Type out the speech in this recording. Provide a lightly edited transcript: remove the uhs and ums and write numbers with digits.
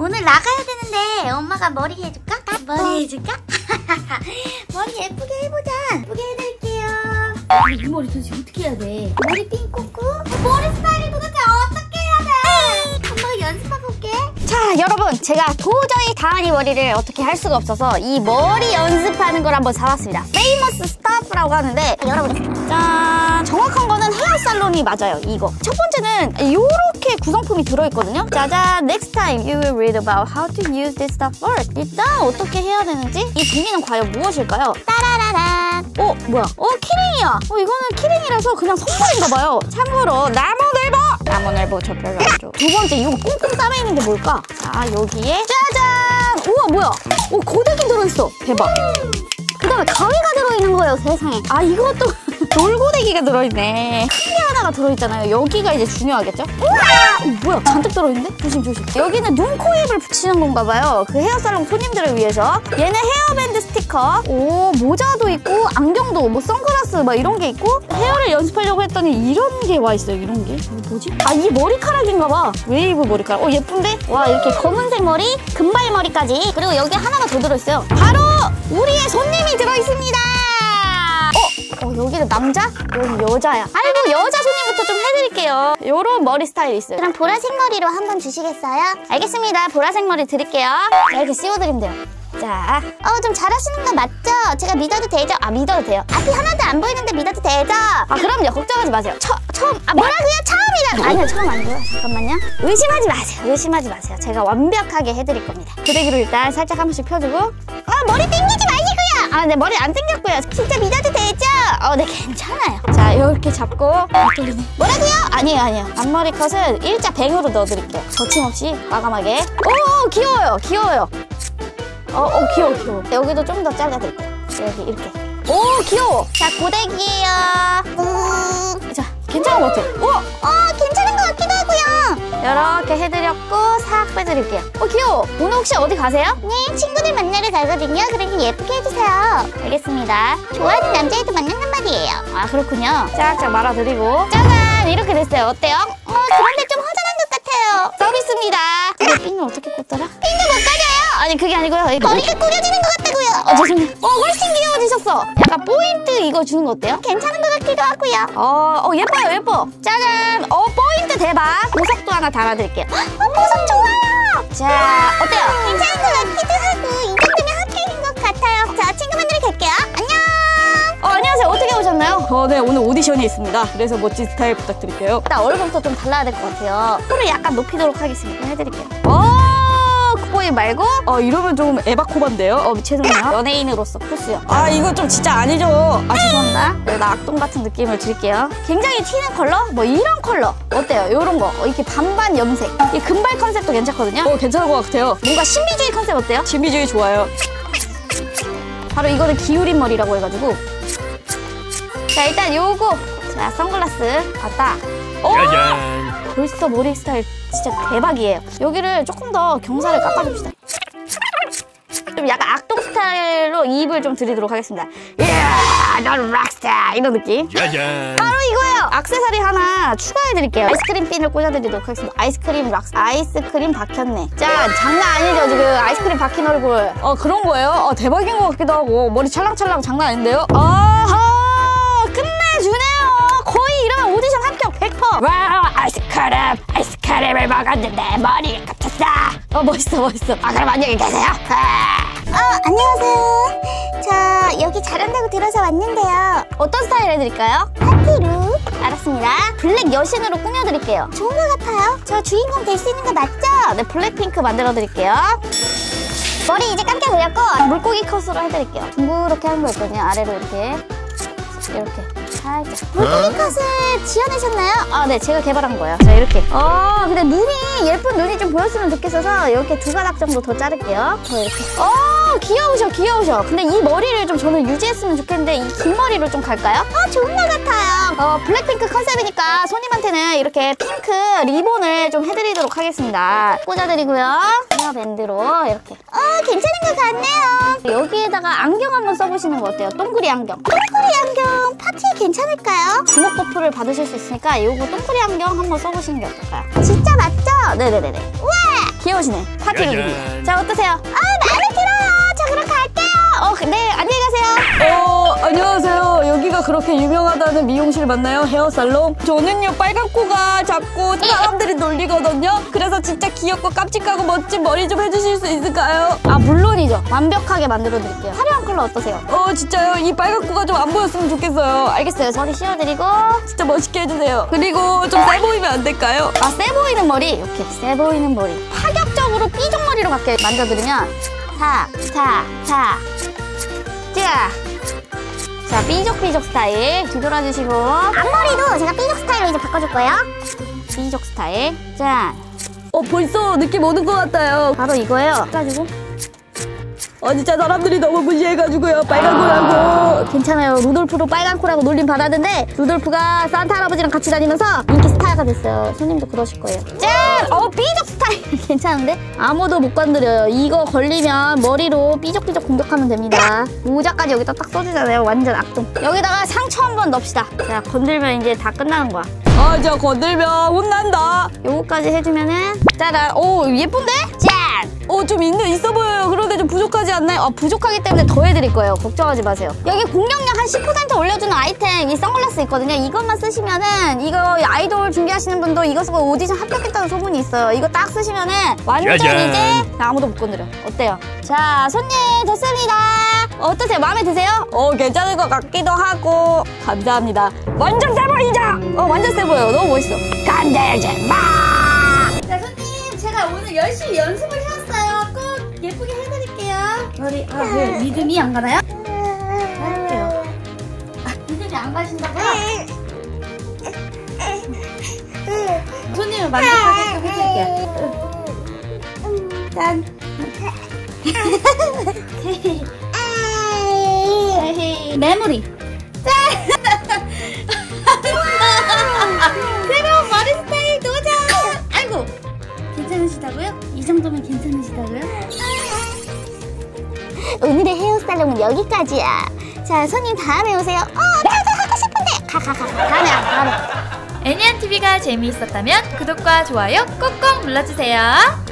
오늘 나가야 되는데 엄마가 머리 해줄까? 머리 해줄까? 머리 예쁘게 해보자. 예쁘게 해드릴게요. 이 머리 도대체 어떻게 해야 돼? 머리 핀 꽂고? 머리 스타일이 도대체 어떻게 해야 돼? 한번 연습하고 올게. 자, 여러분, 제가 도저히 다아니 머리를 어떻게 할 수가 없어서 이 머리 연습하는 걸 한번 사봤습니다. 페이머스 스타프라고 하는데, 여러분, 짠! 정확한 거는 헤어살론이 맞아요, 이거. 첫 번째는 요렇게 구성품이 들어있거든요. 짜잔! Next time you will read about how to use this stuff first. 일단 어떻게 해야 되는지, 이 종이는 과연 무엇일까요? 따라라란! 어? 뭐야? 어? 키링이야! 이거는 키링이라서 그냥 선물인가봐요. 참고로 나무늘보 저 별로 안 좋아. 두 번째, 이거 꽁꽁 싸매이는 게 뭘까? 자, 여기에 짜잔! 우와, 뭐야? 오, 고데기 들어있어. 대박. 그 다음에 가위가 들어있는 거예요, 세상에. 아, 이것도 돌고데기가 들어있네. 큰 게 하나가 들어있잖아요. 여기가 이제 중요하겠죠? 우와! 뭐야? 잔뜩 들어있는데? 조심조심. 여기는 눈, 코, 입을 붙이는 건가 봐요. 그 헤어살롱 손님들을 위해서. 얘는 헤어밴드 스티커. 오, 모자도 있고, 안경도, 뭐 선글라스 막 이런 게 있고, 헤어를 연습하려고 했더니 이런 게 와 있어요, 이런 게. 이거 뭐지? 아, 이게 머리카락인가 봐. 웨이브 머리카락. 예쁜데? 와, 이렇게 검은색 머리, 금발 머리까지. 그리고 여기 하나가 더 들어있어요. 바로 우리의 손님이 들어있습니다. 여기는 남자? 여기 여자야. 아이고, 여자 손님부터 좀 해드릴게요. 요런 머리 스타일이 있어요. 그럼 보라색 머리로 한번 주시겠어요? 알겠습니다. 보라색 머리 드릴게요. 이렇게 씌워드리면 돼요. 자, 좀 잘하시는 거 맞죠? 제가 믿어도 되죠? 아, 믿어도 돼요. 앞이 하나도 안 보이는데 믿어도 되죠? 아, 그럼요. 걱정하지 마세요. 처음, 뭐라고요? 처음이라. 아니요, 처음 안 돼요. 잠깐만요. 의심하지 마세요. 의심하지 마세요. 제가 완벽하게 해드릴 겁니다. 고데기로 일단 살짝 한 번씩 펴주고. 머리 땡기지 마시고요. 네, 머리 안 땡겼고요. 진짜 믿어도 되죠? 네, 괜찮아요. 자, 이렇게 잡고. 뭐라고요? 아니에요. 앞머리 컷은 일자 뱅으로 넣어드릴게요. 거침없이 과감하게. 오, 귀여워요. 귀여워. 여기도 좀 더 잘라드릴게요. 여기 이렇게. 오, 귀여워. 자, 고데기예요. 자, 괜찮은 것 같아요. 괜찮은 것 같기도 하고요. 이렇게 해드렸고 싹 빼드릴게요. 귀여워. 오늘 혹시 어디 가세요? 네, 친구들 만나러 가거든요. 그러니 예쁘게 해주세요. 알겠습니다. 좋아하는 남자애도 만난단 말이에요. 아, 그렇군요. 쫙쫙 말아드리고. 짜잔! 이렇게 됐어요. 어때요? 그런데 좀 허전한 것 같아요. 서비스입니다. 근데 핀을 어떻게 꽂더라? 핀도 못 가려요! 아니, 그게 아니고요. 머리가 꾸겨지는 것 같다고요. 죄송해요. 훨씬 귀여워지셨어. 약간 포인트 이거 주는 거 어때요? 괜찮은 것 같기도 하고요. 예뻐요. 짜잔! 포인트 대박! 보석도 하나 달아드릴게요. 보석 좋아요! 자, 어때요? 괜찮은 것 같기도 하고, 이 정도면 합격인 것 같아요. 자, 친구 만나러 갈게요. 안녕! 안녕하세요. 어떻게 오셨나요? 네, 오늘 오디션이 있습니다. 그래서 멋진 스타일 부탁드릴게요. 일단 얼굴부터 좀 달라야 될 것 같아요. 코를 약간 높이도록 하겠습니다. 해드릴게요. 콧보이 말고. 이러면 조금 에바코반데요? 죄송해요. 연예인으로서 코스요. 이거 좀 진짜 아니죠. 죄송합니다. 여기다 악동 같은 느낌을 줄게요. 굉장히 튀는 컬러? 이런 컬러 어때요? 요런 거. 이렇게 반반 염색. 이 금발 컨셉도 괜찮거든요. 괜찮은 것 같아요. 뭔가 신비주의 컨셉 어때요? 신비주의 좋아요. 바로 이거는 기울인 머리라고 해가지고. 자, 일단 요거. 자, 선글라스. 왔다. 벌써 머리 스타일 진짜 대박이에요. 여기를 조금 더 경사를 깎아줍시다. 좀 약간 악동 스타일로 입을 좀 드리도록 하겠습니다. 넌 락스타! 이런 느낌. 짜잔. 바로 이거예요. 액세서리 하나 추가해드릴게요. 아이스크림 핀을 꽂아드리도록 하겠습니다. 아이스크림 락스타. 아이스크림 박혔네. 짠! 장난 아니죠, 지금? 아이스크림 박힌 얼굴. 그런 거예요? 대박인 것 같기도 하고. 머리 찰랑찰랑 장난 아닌데요? 끝내주네요. 거의 이러면 오디션 합격 100%. 와, 아이스크림을 먹었는데 머리가 깎였어. 멋있어. 그럼 안녕히 계세요. 안녕하세요. 저 여기 잘한다고 들어서 왔는데요. 어떤 스타일 해드릴까요? 파티룩. 알았습니다. 블랙 여신으로 꾸며드릴게요. 좋은 것 같아요. 저 주인공 될 수 있는 거 맞죠? 네, 블랙핑크 만들어드릴게요. 머리 이제 깎여드렸고 물고기 컷으로 해드릴게요. 둥그렇게 하는 거 있거든요. 아래로 이렇게 살짝. 물고기 컷을 지어내셨나요? 네, 제가 개발한 거예요. 자, 이렇게. 근데 예쁜 눈이 좀 보였으면 좋겠어서 이렇게 두 가닥 정도 더 자를게요. 이렇게. 귀여우셔. 근데 이 머리를 좀 저는 유지했으면 좋겠는데 이 긴 머리로 좀 갈까요? 좋은 것 같아요. 블랙핑크 컨셉이니까 손님한테는 이렇게 핑크 리본을 좀 해드리도록 하겠습니다. 꽂아드리고요. 헤어밴드로 이렇게. 괜찮은 것 같네요. 여기에다가 안경 한번 써보시는 거 어때요? 동그리 안경. 동그리 안경 파티에 괜찮을까요? 주목 버프를 받으실 수 있으니까 요거 동그리 안경 한번 써보시는 게 어떨까요? 진짜 맞죠? 네네네. 우와! 귀여우시네. 다 귀여우시네. 자, 어떠세요? 마음에 들어요. 저 그럼 갈게요. 네, 안녕히 가세요. 안녕하세요. 여기가 그렇게 유명하다는 미용실 맞나요? 헤어살롱? 저는요, 빨간 코가 작고 사람들이 놀리거든요. 그래서 진짜 귀엽고 깜찍하고 멋진 머리 좀 해주실 수 있을까요? 아, 물론이죠. 완벽하게 만들어드릴게요. 화려한 컬러 어떠세요? 진짜요? 이 빨간 코가 좀 안 보였으면 좋겠어요. 알겠어요. 머리 씌워드리고 진짜 멋있게 해주세요. 그리고 좀 세 보이면 안 될까요? 아, 세 보이는 머리? 이렇게 세 보이는 머리. 파격적으로 삐죽머리로 같게 만져드리면 자, 삐죽삐죽 스타일 뒤돌아주시고 앞머리도 제가 삐죽 스타일로 이제 바꿔줄 거예요. 삐죽 스타일. 짠. 벌써 느낌 오는 것 같아요. 바로 이거예요. 가지고. 진짜 사람들이 너무 무시해가지고요. 빨간 코라고. 괜찮아요. 루돌프로 빨간 코라고 놀림 받았는데 루돌프가 산타 할아버지랑 같이 다니면서 인기 스타가 됐어요. 손님도 그러실 거예요. 짠! 삐죽 스타일. 괜찮은데? 아무도 못 건드려요. 이거 걸리면 머리로 삐죽삐죽 공격하면 됩니다. 모자까지 여기다 딱 써주잖아요. 완전 악동. 여기다가 상처 한번 넣읍시다. 자, 건들면 이제 다 끝나는 거야. 저 건들면 혼난다. 요거까지 해주면은 짜란. 예쁜데? 짠! 좀 있어 보여요. 그런데 좀 부족하지 않나요? 부족하기 때문에 더 해드릴 거예요. 걱정하지 마세요. 여기 공격력 한 10% 올려주는 아이템, 이 선글라스 있거든요. 이것만 쓰시면은, 이거 아이돌 준비하시는 분도 이거 쓰고 오디션 합격했다는 소문이 있어요. 이거 딱 쓰시면은 완전 짜잔. 이제 아무도 못 건드려. 어때요? 자, 손님 됐습니다. 어떠세요? 마음에 드세요? 괜찮을 것 같기도 하고. 감사합니다. 완전 세 보이죠? 완전 세 보여요. 너무 멋있어. 감자야지 마! 자, 손님, 제가 오늘 열심히 연습을 해왔어요. 예쁘게 해드릴게요. 머리, 왜 믿음이 안 가나요? 할게요. 믿음이 안 가신다고요? 손님을 만족하게끔 해드릴게요. 짠. 메모리. 짠. 새로운 머리 스타일 도전. 아이고, 괜찮으시다고요? 이 정도면 괜찮으시다고요? 오늘의 헤어살롱은 여기까지야. 자, 손님 다음에 오세요. 나도 하고 싶은데. 다음에. 애니안TV가 재미있었다면 구독과 좋아요 꼭꼭 눌러주세요.